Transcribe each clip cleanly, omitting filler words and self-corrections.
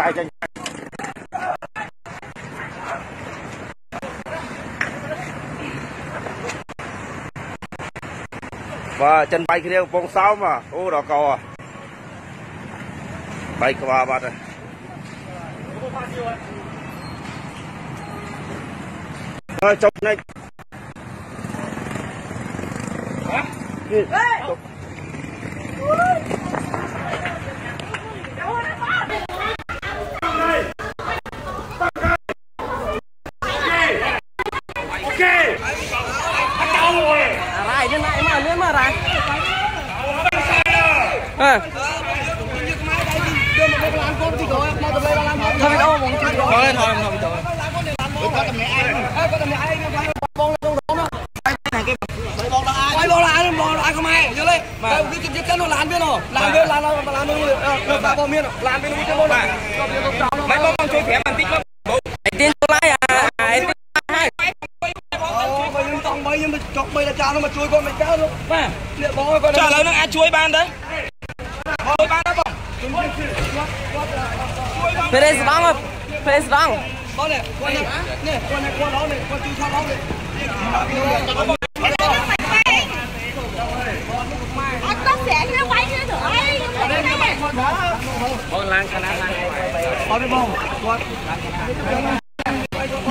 Hãy subscribe cho kênh và chân bay kia bóng sáu mà ô đỏ cầu à bay qua bạt rồi thôi chồng này Thôi thôi thôi Perez vang. Boleh.ไ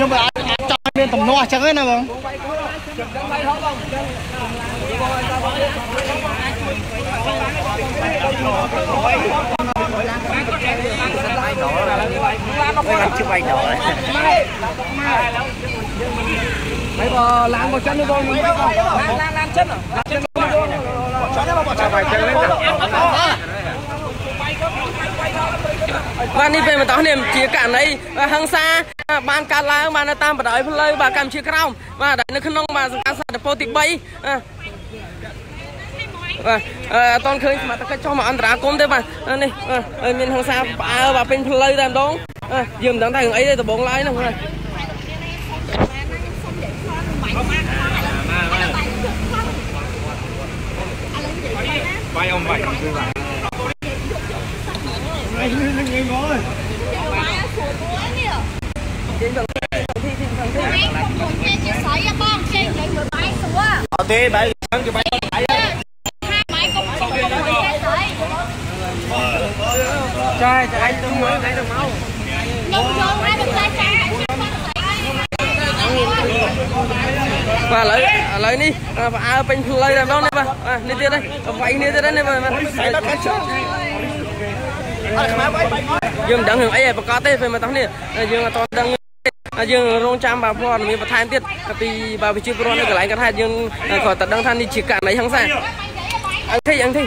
ปบ่ล้างบ่จันบ่บ่ไปบ่ dùm đặng tay thằng ấy đây tụi bọn lái nè. Bay ông bay. Trời anh tôi muốn lấy được máu. Và lấy đi, ai bên thường lấy làm đâu này bà, đi tiếp đây, vẫy đi tiếp đây này bà. Dương đang hưởng ấy, bà có tê về mà tao này, dương toàn đang dương rong chạm bà phò mình bà thay tiếp, vì bà bị chịu rong này cả lại cả hai dương khỏi tận đang than đi chỉ cả lấy hàng sang. Anh thấy.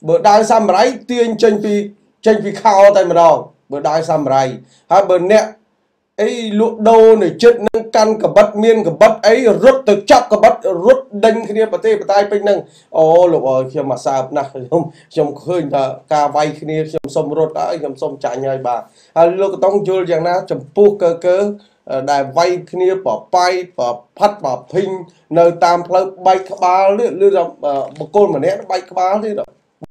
bữa đai samurai tiên tranh phi khao tay mà đo bữa đai samurai hai bữa nẹt ấy lụa đô này chết nâng căn cả bát miên cả bát ấy rút từ chắp cả bát rút đinh khi niệm bát tê bát tai bên nâng ô lụa rồi khi mà sao nè không trong khơi là cà vay khi niệm trong sông rút đã trong sông chạy nhảy bà hai lụa tông chua giang na trong pu cơ đài vay khi niệm bỏ bay bỏ phát bỏ pin nơi tam phơi bay ba lưỡi rộng một côn mà nẹt bay ba lưỡi rộng.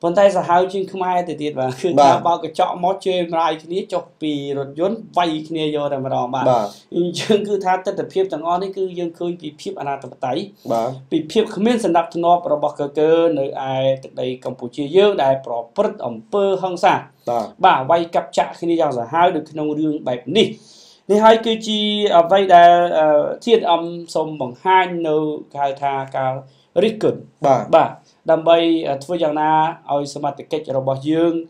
bàn tay là hao trên không ai thì tiền và cứ bao cái chọ mót chơi lại khi này cho vì rồi dốn vay khi này do là mà đỏ mà nhưng cứ tha tất cả phim thằng on đấy cứ dân khơi bị phim anh ta tay bị phim không biết sản đập thằng nó bỏ bọc cơ nơi ai từ đây Campuchia dương đại bỏ bớt ẩm bơ hăng xa bà vay cặp chạ khi này do là hao được nông đường bảy đi thì hai cái chi vay đã thiên âm xong bằng hai nô khai tha cao rít cẩn bà đam bay thôi rằng na ao xem mặt cái chế độ bảo dương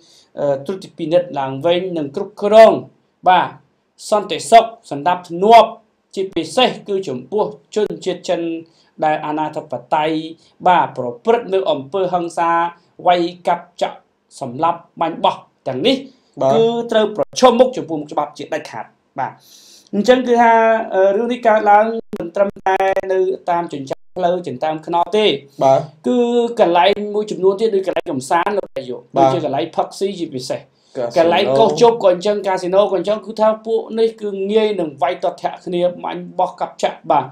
trút pin đất làng ven nâng cướp krong ba son tệ sọc sắn đáp nuột chỉ bị say cứ chủng buộc chân chết chân đại anatapatay ba pro bớt nước ẩm phơi hăng xa quay cặp chợ sầm lấp mạnh bọc chẳng ní cứ trêu pro chôm mốc chủng buộc một bắp chuyện đại khát ba chân cứ ha rưu đi cả làng mình trâm tay nơi tam chuyển lâu chỉnh tam khno tê cứ cả lái môi chụp luôn thế đôi cả lái cầm sán nó đại dụng đôi cả lái taxi chỉ bị sẻ cả lái câu chốt còn chân casino còn chân cứ thao phụ nơi cứ nghe đừng vay toạt thẹn khi này mà anh bóc cặp chặt bà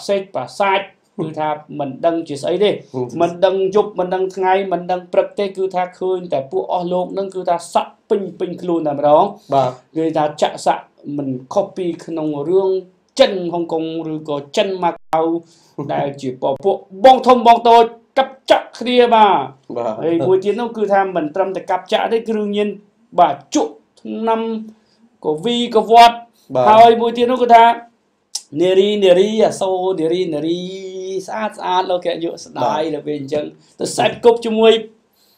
xe bà sai cứ thà mình đăng chỉ ấy đi mình đăng chụp mình đăng ngay mình đăng prep tê cứ thà khơi tại phụ ở luôn đăng cứ thà sập pin pin luôn làm đó người ta chạ sạ mình copy nông rương chân Hong Kong rồi có chân Macau đại chỉ bỏ bộ bong thông bong tôi cặp chặt kia bà ấy buổi chiến nó cứ tham mình tâm tại cặp chặt đấy cứ đương nhiên bà trụ năm có vi có vót thôi buổi chiến nó cứ tham neri neri à sau neri neri sát sát lo kẹt nhựa đại là bên chân tôi sạch cốc cho mui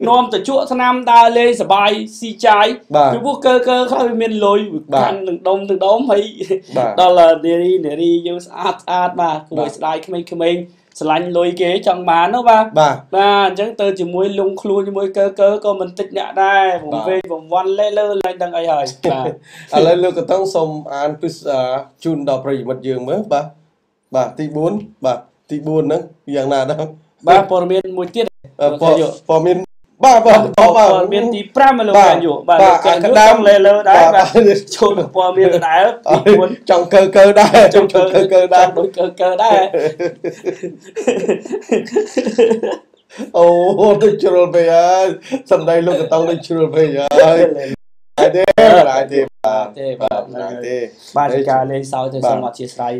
nôm từ chỗ thằng nam ta lên sờ bài si trái cái bút cơ cơ khá là miền lối ăn từng đống hay đó là để đi vô sát sát mà ngồi slide comment slide lối kế trong màn đó ba chẳng từ chỉ muối lung khlu chỉ muối cơ cơ còn mình tích nhẹ đây vòng về vòng vân lê lơ lên đang ai hỏi lên lơ cái tông sông an pizza chun đỏ phải mặt giường mới bà tí bốn nữa dạng nào đó ba phần miền muối tiết phần miền bà miền thì pram mà luôn bà cái đam lê lơ đấy bà chôn vào miền đấy muốn trong cơ đấy trong cơ đấy đối cơ đấy ô tôi chửi về á sầm đây luôn cái tao tôi chửi về á lại thế bà cái lên sau thì xong mặt chia sẻ